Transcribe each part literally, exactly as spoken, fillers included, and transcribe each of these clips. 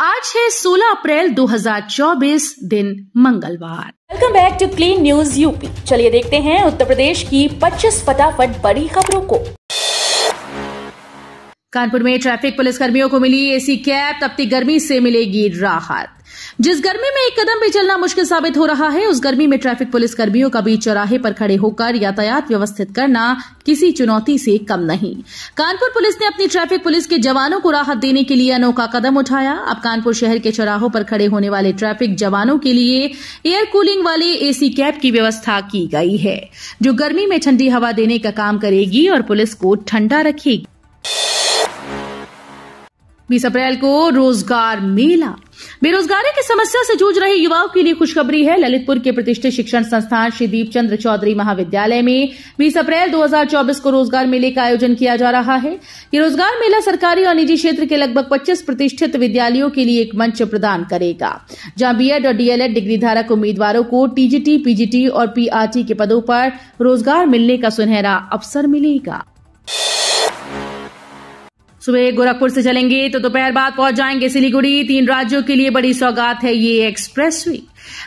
आज है सोलह अप्रैल दो हज़ार चौबीस, दिन मंगलवार। Welcome back to clean news UP. चलिए देखते हैं उत्तर प्रदेश की पच्चीस फटाफट बड़ी खबरों को। कानपुर में ट्रैफिक पुलिस कर्मियों को मिली एसी कैब, तपती गर्मी से मिलेगी राहत। जिस गर्मी में एक कदम भी चलना मुश्किल साबित हो रहा है, उस गर्मी में ट्रैफिक पुलिस कर्मियों का भी चौराहे पर खड़े होकर यातायात व्यवस्थित करना किसी चुनौती से कम नहीं। कानपुर पुलिस ने अपनी ट्रैफिक पुलिस के जवानों को राहत देने के लिए अनोखा कदम उठाया। अब कानपुर शहर के चौराहों पर खड़े होने वाले ट्रैफिक जवानों के लिए एयर कूलिंग वाले एसी कैब की व्यवस्था की गई है, जो गर्मी में ठंडी हवा देने का काम करेगी और पुलिस को ठंडा रखेगी। बीस अप्रैल को रोजगार मेला। बेरोजगारी की समस्या से जूझ रहे युवाओं के लिए खुशखबरी है। ललितपुर के प्रतिष्ठित शिक्षण संस्थान श्री दीप चंद्र चौधरी महाविद्यालय में बीस अप्रैल दो हज़ार चौबीस को रोजगार मेले का आयोजन किया जा रहा है। ये रोजगार मेला सरकारी और निजी क्षेत्र के लगभग पच्चीस प्रतिष्ठित विद्यालयों के लिए एक मंच प्रदान करेगा, जहां बीएड और डीएलएड डिग्री धारक उम्मीदवारों को टीजीटी, पीजीटी और पीआरटी के पदों पर रोजगार मिलने का सुनहरा अवसर मिलेगा। सुबह गोरखपुर से चलेंगे तो दोपहर बाद पहुंच जाएंगे सिलीगुड़ी। तीन राज्यों के लिए बड़ी सौगात है ये एक्सप्रेसवे।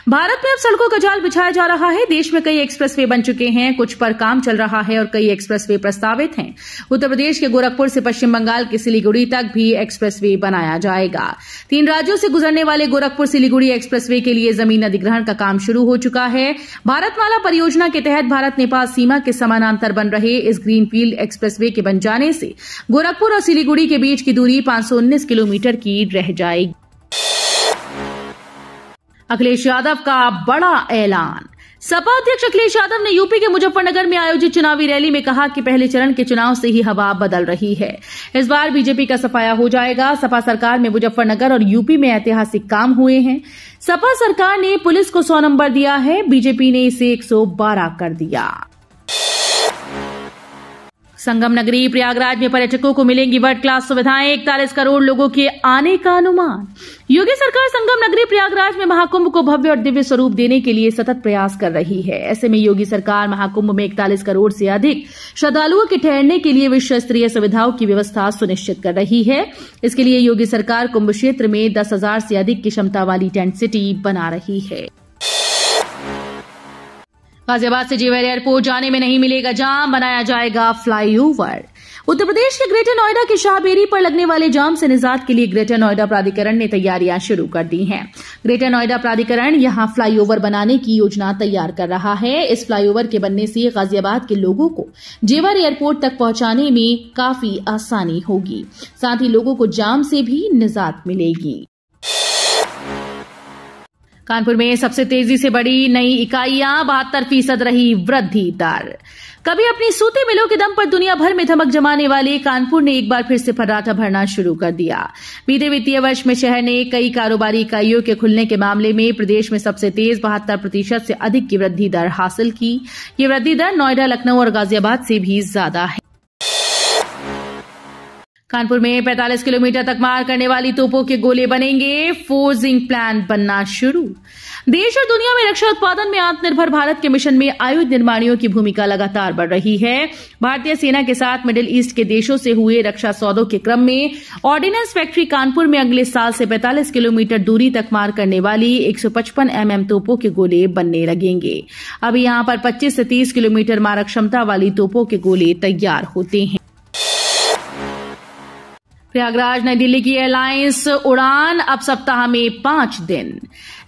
भारत में अब सड़कों का जाल बिछाया जा रहा है। देश में कई एक्सप्रेसवे बन चुके हैं, कुछ पर काम चल रहा है और कई एक्सप्रेसवे प्रस्तावित हैं। उत्तर प्रदेश के गोरखपुर से पश्चिम बंगाल के सिलीगुड़ी तक भी एक्सप्रेसवे बनाया जाएगा। तीन राज्यों से गुजरने वाले गोरखपुर सिलीगुड़ी एक्सप्रेसवे के लिए जमीन अधिग्रहण का काम शुरू हो चुका है। भारतमाला परियोजना के तहत भारत नेपाल सीमा के समानांतर बन रहे इस ग्रीनफील्ड एक्सप्रेसवे के बन जाने से गोरखपुर और सिलीगुड़ी के बीच की दूरी पांच सौ उन्नीस किलोमीटर की रह जाएगी। अखिलेश यादव का बड़ा ऐलान। सपा अध्यक्ष अखिलेश यादव ने यूपी के मुजफ्फरनगर में आयोजित चुनावी रैली में कहा कि पहले चरण के चुनाव से ही हवा बदल रही है। इस बार बीजेपी का सफाया हो जाएगा। सपा सरकार में मुजफ्फरनगर और यूपी में ऐतिहासिक काम हुए हैं। सपा सरकार ने पुलिस को सौ नंबर दिया है, बीजेपी ने इसे एक सौ बारह कर दिया। संगम नगरी प्रयागराज में पर्यटकों को मिलेंगी वर्ल्ड क्लास सुविधाएं। इकतालीस करोड़ लोगों के आने का अनुमान। योगी सरकार संगम नगरी प्रयागराज में महाकुंभ को भव्य और दिव्य स्वरूप देने के लिए सतत प्रयास कर रही है। ऐसे में योगी सरकार महाकुंभ में इकतालीस करोड़ से अधिक श्रद्धालुओं के ठहरने के लिए विश्व स्तरीय सुविधाओं की व्यवस्था सुनिश्चित कर रही है। इसके लिए योगी सरकार कुंभ क्षेत्र में दस हजार से अधिक की क्षमता वाली टेंट सिटी बना रही है। गाजियाबाद से जेवर एयरपोर्ट जाने में नहीं मिलेगा जाम, बनाया जाएगा फ्लाईओवर। उत्तर प्रदेश के ग्रेटर नोएडा के शाहबेरी पर लगने वाले जाम से निजात के लिए ग्रेटर नोएडा प्राधिकरण ने तैयारियां शुरू कर दी हैं। ग्रेटर नोएडा प्राधिकरण यहां फ्लाईओवर बनाने की योजना तैयार कर रहा है। इस फ्लाईओवर के बनने से गाजियाबाद के लोगों को जेवर एयरपोर्ट तक पहुंचाने में काफी आसानी होगी, साथ ही लोगों को जाम से भी निजात मिलेगी। कानपुर में सबसे तेजी से बढ़ी नई इकाइयां, बहत्तर फीसद रही वृद्धि दर। कभी अपनी सूती मिलों के दम पर दुनिया भर में धमक जमाने वाले कानपुर ने एक बार फिर से फर्राटा भरना शुरू कर दिया। बीते वित्तीय वर्ष में शहर ने कई कारोबारी इकाइयों के खुलने के मामले में प्रदेश में सबसे तेज बहत्तर प्रतिशत से अधिक की वृद्धि दर हासिल की। ये वृद्धि दर नोएडा, लखनऊ और गाजियाबाद से भी ज्यादा है। कानपुर में पैंतालीस किलोमीटर तक मार करने वाली तोपों के गोले बनेंगे, फोर्जिंग प्लान बनना शुरू। देश और दुनिया में रक्षा उत्पादन में आत्मनिर्भर भारत के मिशन में आयुध निर्माणियों की भूमिका लगातार बढ़ रही है। भारतीय सेना के साथ मिडिल ईस्ट के देशों से हुए रक्षा सौदों के क्रम में ऑर्डिनेंस फैक्ट्री कानपुर में अगले साल से पैंतालीस किलोमीटर दूरी तक मार करने वाली एक सौ पचपन एमएम तोपों के गोले बनने लगेंगे। अब यहां पर पच्चीस से तीस किलोमीटर मारक क्षमता वाली तोपों के गोले तैयार होते हैं। प्रयागराज नई दिल्ली की एलायंस उड़ान अब सप्ताह में पांच दिन।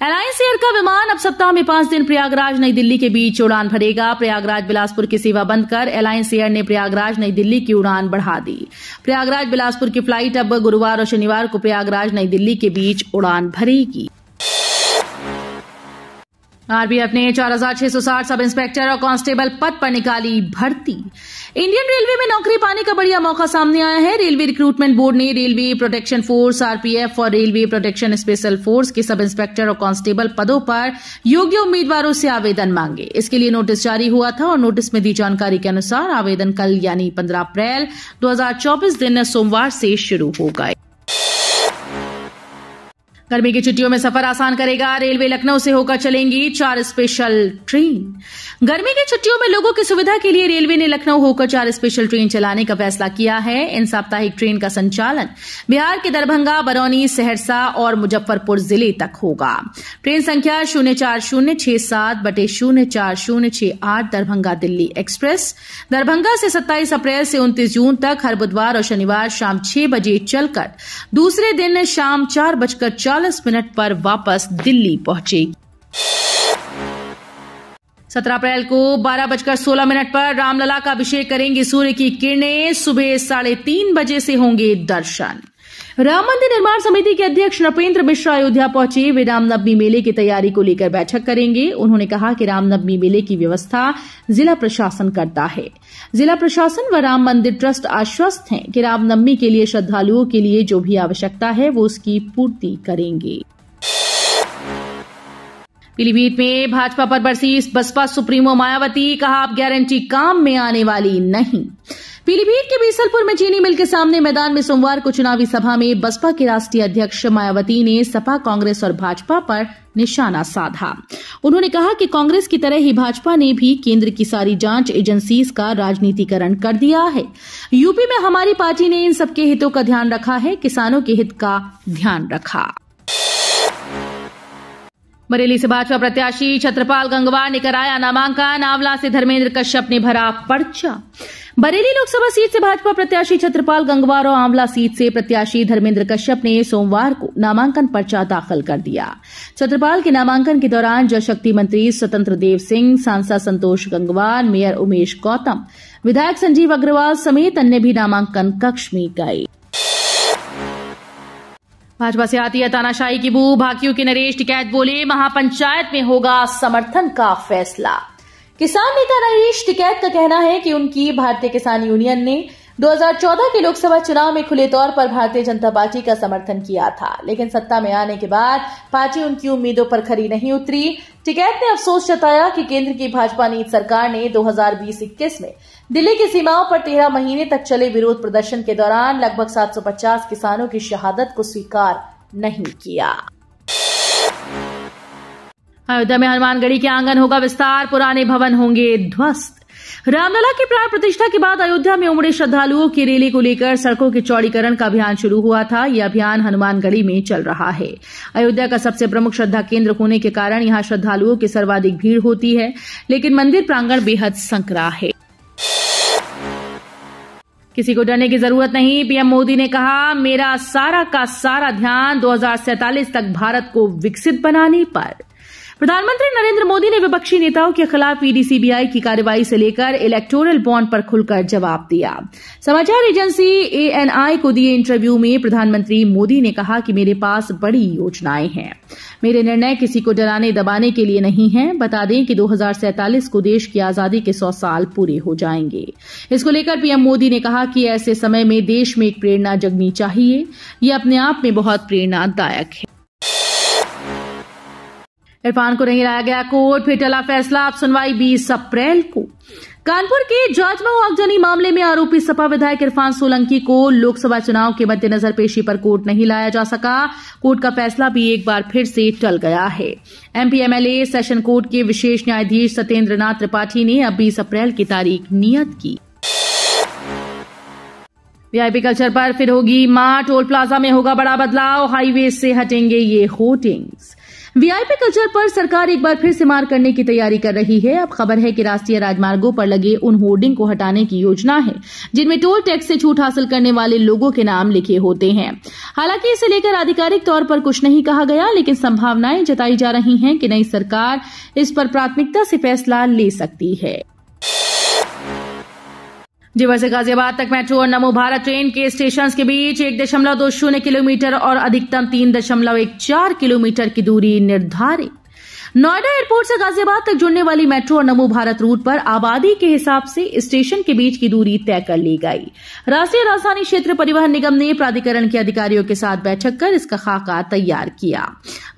एलायंस एयर का विमान अब सप्ताह में पांच दिन प्रयागराज नई दिल्ली के बीच उड़ान भरेगा। प्रयागराज बिलासपुर की सेवा बंद कर एलायंस एयर ने प्रयागराज नई दिल्ली की उड़ान बढ़ा दी। प्रयागराज बिलासपुर की फ्लाइट अब गुरुवार और शनिवार को प्रयागराज नई दिल्ली के बीच उड़ान भरेगी। आरपीएफ ने चार हज़ार छह सौ साठ सब इंस्पेक्टर और कांस्टेबल पद पर निकाली भर्ती। इंडियन रेलवे में नौकरी पाने का बढ़िया मौका सामने आया है। रेलवे रिक्रूटमेंट बोर्ड ने रेलवे प्रोटेक्शन फोर्स, आरपीएफ और रेलवे प्रोटेक्शन स्पेशल फोर्स के सब इंस्पेक्टर और कांस्टेबल पदों पर योग्य उम्मीदवारों से आवेदन मांगे। इसके लिए नोटिस जारी हुआ था और नोटिस में दी जानकारी के अनुसार आवेदन कल यानी पंद्रह अप्रैल दो हज़ार चौबीस दिन सोमवार से शुरू हो गए। गर्मी की छुट्टियों में सफर आसान करेगा। रेलवे लखनऊ से होकर चलेंगी चार स्पेशल ट्रेन। गर्मी की छुट्टियों में लोगों की सुविधा के लिए रेलवे ने लखनऊ होकर चार स्पेशल ट्रेन चलाने का फैसला किया है। इन साप्ताहिक ट्रेन का संचालन बिहार के दरभंगा, बरौनी, सहरसा और मुजफ्फरपुर जिले तक होगा। ट्रेन संख्या शून्य चार शून्य छह सात बटे शून्य चार शून्य छह आठ दरभंगा दिल्ली एक्सप्रेस दरभंगा से सत्ताईस अप्रैल से उन्तीस जून तक हर बुधवार और शनिवार शाम छह बजे चलकर दूसरे दिन शाम चार बजकर चालीस मिनट पर वापस दिल्ली पहुंचेगी। सत्रह अप्रैल को बारह बजकर सोलह मिनट पर रामलला का अभिषेक करेंगी सूर्य की किरणें। सुबह साढ़े तीन बजे से होंगे दर्शन। राम मंदिर निर्माण समिति के अध्यक्ष नृपेंद्र मिश्रा अयोध्या पहुंचे। वे रामनवमी मेले की तैयारी को लेकर बैठक करेंगे। उन्होंने कहा कि रामनवमी मेले की व्यवस्था जिला प्रशासन करता है। जिला प्रशासन व राम मंदिर ट्रस्ट आश्वस्त हैं कि रामनवमी के लिए श्रद्धालुओं के लिए जो भी आवश्यकता है वो उसकी पूर्ति करेंगे। पीलीभीत में भाजपा पर बरसी बसपा सुप्रीमो मायावती, कहा अब गारंटी काम में आने वाली नहीं। पीलीभीत के बीसलपुर में चीनी मिल के सामने मैदान में सोमवार को चुनावी सभा में बसपा के राष्ट्रीय अध्यक्ष मायावती ने सपा, कांग्रेस और भाजपा पर निशाना साधा। उन्होंने कहा कि कांग्रेस की तरह ही भाजपा ने भी केंद्र की सारी जांच एजेंसीज का राजनीतिकरण कर दिया है। यूपी में हमारी पार्टी ने इन सबके हितों का ध्यान रखा है, किसानों के हित का ध्यान रखा। बरेली से भाजपा प्रत्याशी छत्रपाल गंगवार ने कराया नामांकन। आंवला से धर्मेंद्र कश्यप ने भरा पर्चा। बरेली लोकसभा सीट से भाजपा प्रत्याशी छत्रपाल गंगवार और आंवला सीट से प्रत्याशी धर्मेंद्र कश्यप ने सोमवार को नामांकन पर्चा दाखिल कर दिया। छत्रपाल के नामांकन के दौरान जल शक्ति मंत्री स्वतंत्र देव सिंह, सांसद संतोष गंगवार, मेयर उमेश गौतम, विधायक संजीव अग्रवाल समेत अन्य भी नामांकन कक्ष में गए। भाजपा से आती है तानाशाही की बू। भाकियू के नरेश टिकैत बोले महापंचायत में होगा समर्थन का फैसला। किसान नेता नरेश टिकैत का कहना है कि उनकी भारतीय किसान यूनियन ने दो हज़ार चौदह के लोकसभा चुनाव में खुले तौर पर भारतीय जनता पार्टी का समर्थन किया था, लेकिन सत्ता में आने के बाद पार्टी उनकी उम्मीदों पर खरी नहीं उतरी। टिकैत ने अफसोस जताया कि केंद्र की भाजपा नीति सरकार ने दो हज़ार बीस इक्कीस में दिल्ली की सीमाओं पर तेरह महीने तक चले विरोध प्रदर्शन के दौरान लगभग सात सौ पचास किसानों की शहादत को स्वीकार नहीं किया। अयोध्या में हनुमानगढ़ी के आंगन होगा विस्तार, पुराने भवन होंगे ध्वस्त। रामलला की प्राण प्रतिष्ठा के बाद अयोध्या में उमड़े श्रद्धालुओं की रैली को लेकर सड़कों के चौड़ीकरण का अभियान शुरू हुआ था। यह अभियान हनुमानगढ़ी में चल रहा है। अयोध्या का सबसे प्रमुख श्रद्धा केंद्र होने के कारण यहां श्रद्धालुओं की सर्वाधिक भीड़ होती है, लेकिन मंदिर प्रांगण बेहद संकरा है। किसी को डरने की जरूरत नहीं। पीएम मोदी ने कहा मेरा सारा का सारा ध्यान दो हज़ार सैंतालीस तक भारत को विकसित बनाने पर। प्रधानमंत्री नरेंद्र मोदी ने विपक्षी नेताओं के खिलाफ ईडी सीबीआई की कार्रवाई से लेकर इलेक्टोरल बॉन्ड पर खुलकर जवाब दिया। समाचार एजेंसी एएनआई को दिए इंटरव्यू में प्रधानमंत्री मोदी ने कहा कि मेरे पास बड़ी योजनाएं हैं। मेरे निर्णय किसी को डराने दबाने के लिए नहीं है। बता दें कि दो हज़ार सैंतालीस को देश की आजादी के सौ साल पूरे हो जाएंगे। इसको लेकर पीएम मोदी ने कहा कि ऐसे समय में देश में एक प्रेरणा जगनी चाहिए। यह अपने आप में बहुत प्रेरणादायक है। इरफान को नहीं लाया गया कोर्ट, फिर टला फैसला, अब सुनवाई बीस अप्रैल को। कानपुर के जाजमऊ आगजनी मामले में आरोपी सपा विधायक इरफान सोलंकी को लोकसभा चुनाव के मद्देनजर पेशी पर कोर्ट नहीं लाया जा सका। कोर्ट का फैसला भी एक बार फिर से टल गया है। एमपी एमएलए सेशन कोर्ट के विशेष न्यायाधीश सत्येंद्र नाथ त्रिपाठी ने अब बीस अप्रैल की तारीख नियत की। वीआईपी कल्चर पर फिर होगी मां, टोल प्लाजा में होगा बड़ा बदलाव, हाईवे से हटेंगे ये होर्डिंग्स। वीआईपी कल्चर पर सरकार एक बार फिर से मार करने की तैयारी कर रही है। अब खबर है कि राष्ट्रीय राजमार्गों पर लगे उन होर्डिंग को हटाने की योजना है जिनमें टोल टैक्स से छूट हासिल करने वाले लोगों के नाम लिखे होते हैं। हालांकि इसे लेकर आधिकारिक तौर पर कुछ नहीं कहा गया, लेकिन संभावनाएं जताई जा रही हैं कि नई सरकार इस पर प्राथमिकता से फैसला ले सकती है। जेवर से गाजियाबाद तक मेट्रो और नमो भारत ट्रेन के स्टेशन के बीच एक दशमलव दो शून्य किलोमीटर और अधिकतम तीन दशमलव एक चार किलोमीटर की दूरी निर्धारित। नोएडा एयरपोर्ट से गाजियाबाद तक जुड़ने वाली मेट्रो और नमो भारत रूट पर आबादी के हिसाब से स्टेशन के बीच की दूरी तय कर ली गई। राष्ट्रीय राजधानी क्षेत्र परिवहन निगम ने प्राधिकरण के अधिकारियों के साथ बैठक कर इसका खाका तैयार किया।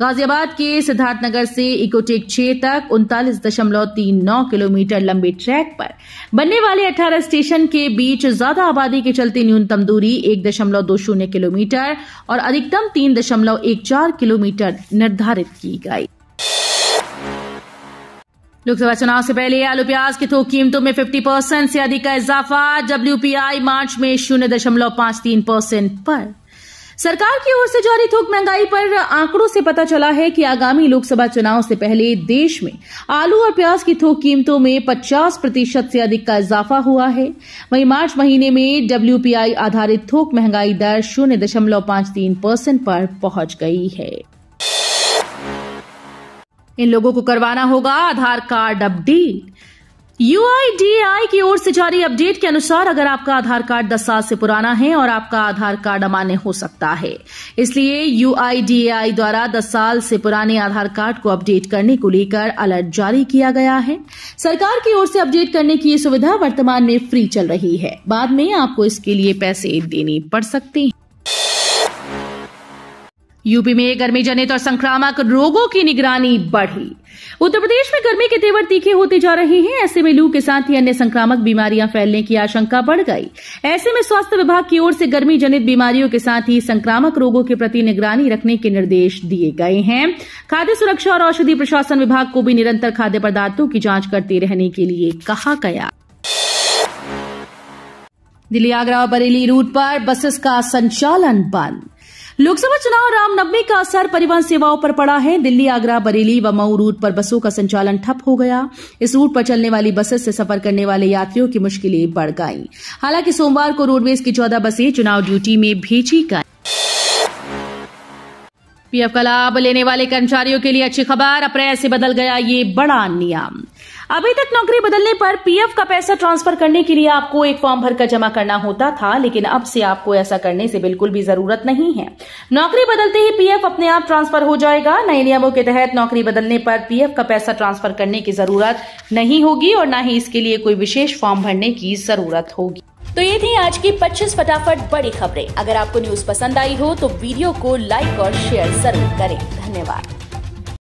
गाजियाबाद के सिद्धार्थनगर से इकोटेक छह तक उनतालीस दशमलव तीन नौ किलोमीटर लंबे ट्रैक पर बनने वाले अठारह स्टेशन के बीच ज्यादा आबादी के चलते न्यूनतम दूरी एक दशमलव दो शून्य किलोमीटर और अधिकतम तीन दशमलव एक चार किलोमीटर निर्धारित की गई। लोकसभा चुनाव से पहले आलू प्याज की थोक कीमतों में पचास परसेंट से अधिक का इजाफा, डब्ल्यूपीआई मार्च में शून्य दशमलव पांच तीन परसेंट पर। सरकार की ओर से जारी थोक महंगाई पर आंकड़ों से पता चला है कि आगामी लोकसभा चुनाव से पहले देश में आलू और प्याज की थोक कीमतों में पचास प्रतिशत से अधिक का इजाफा हुआ है। वहीं मार्च महीने में डब्ल्यूपीआई आधारित थोक महंगाई दर शून्य दशमलव पांच तीन परसेंट पर पहुंच गई है। इन लोगों को करवाना होगा आधार कार्ड अपडेट। यूआईडीआई की ओर से जारी अपडेट के अनुसार अगर आपका आधार कार्ड दस साल से पुराना है और आपका आधार कार्ड अमान्य हो सकता है, इसलिए यूआईडीआई द्वारा दस साल से पुराने आधार कार्ड को अपडेट करने को लेकर अलर्ट जारी किया गया है। सरकार की ओर से अपडेट करने की ये सुविधा वर्तमान में फ्री चल रही है, बाद में आपको इसके लिए पैसे देने पड़ सकते हैं। यूपी में गर्मी जनित और संक्रामक रोगों की निगरानी बढ़ी। उत्तर प्रदेश में गर्मी के तेवर तीखे होते जा रहे हैं, ऐसे में लू के साथ ही अन्य संक्रामक बीमारियां फैलने की आशंका बढ़ गई। ऐसे में स्वास्थ्य विभाग की ओर से गर्मी जनित बीमारियों के साथ ही संक्रामक रोगों के प्रति निगरानी रखने के निर्देश दिए गए हैं। खाद्य सुरक्षा और औषधि प्रशासन विभाग को भी निरंतर खाद्य पदार्थों की जांच करते रहने के लिए कहा गया। दिल्ली आगरा और बरेली रूट पर बसेस का संचालन बंद। लोकसभा चुनाव रामनवमी का असर परिवहन सेवाओं पर पड़ा है। दिल्ली आगरा बरेली व मऊ रूट पर बसों का संचालन ठप हो गया। इस रूट पर चलने वाली बसेस से सफर करने वाले यात्रियों की मुश्किलें बढ़ गईं। हालांकि सोमवार को रोडवेज की चौदह बसें चुनाव ड्यूटी में भेजी गईं। पीएफ का लाभ लेने वाले कर्मचारियों के लिए अच्छी खबर, अप्रैल से बदल गया ये बड़ा नियम। अभी तक नौकरी बदलने पर पीएफ का पैसा ट्रांसफर करने के लिए आपको एक फॉर्म भरकर जमा करना होता था, लेकिन अब से आपको ऐसा करने से बिल्कुल भी जरूरत नहीं है। नौकरी बदलते ही पीएफ अपने आप ट्रांसफर हो जाएगा। नए नियमों के तहत नौकरी बदलने पर पीएफ का पैसा ट्रांसफर करने की जरूरत नहीं होगी और न ही इसके लिए कोई विशेष फॉर्म भरने की जरूरत होगी। तो ये थी आज की पच्चीस फटाफट बड़ी खबरें। अगर आपको न्यूज पसंद आई हो तो वीडियो को लाइक और शेयर जरूर करें। धन्यवाद।